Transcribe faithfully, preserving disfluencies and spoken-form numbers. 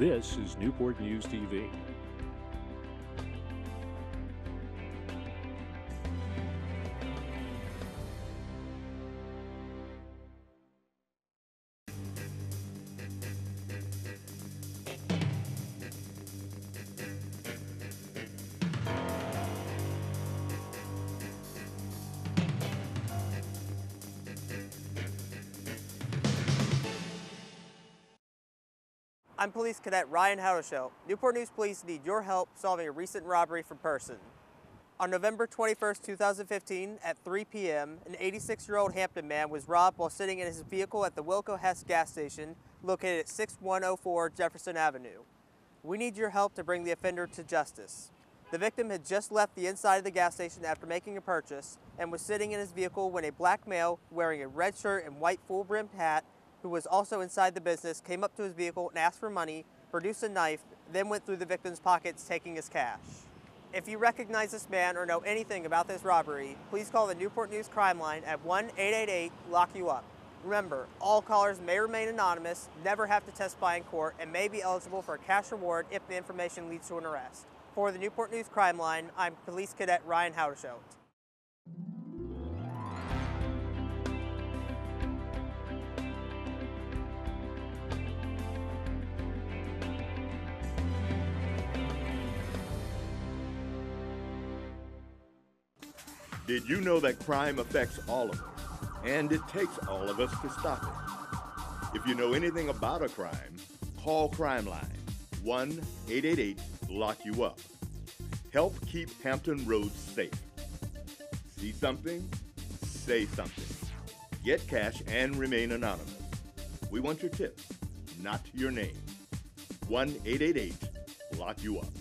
This is Newport News T V. I'm Police Cadet Ryan Houdeschel. Newport News Police need your help solving a recent robbery from person. On November twenty-first, two thousand fifteen, at three p m, an eighty-six-year-old Hampton man was robbed while sitting in his vehicle at the Wilco Hess gas station located at sixty-one oh four Jefferson Avenue. We need your help to bring the offender to justice. The victim had just left the inside of the gas station after making a purchase and was sitting in his vehicle when a black male wearing a red shirt and white full-brimmed hat, who was also inside the business, came up to his vehicle and asked for money, produced a knife, then went through the victim's pockets, taking his cash. If you recognize this man or know anything about this robbery, please call the Newport News Crime Line at one eight eight eight lock you up. Remember, all callers may remain anonymous, never have to testify in court, and may be eligible for a cash reward if the information leads to an arrest. For the Newport News Crime Line, I'm Police Cadet Ryan Houdeschel. Did you know that crime affects all of us, and it takes all of us to stop it? If you know anything about a crime, call Crime Line, one eight eight eight lock you up. Help keep Hampton Roads safe. See something? Say something. Get cash and remain anonymous. We want your tips, not your name. one eight eight eight lock you up.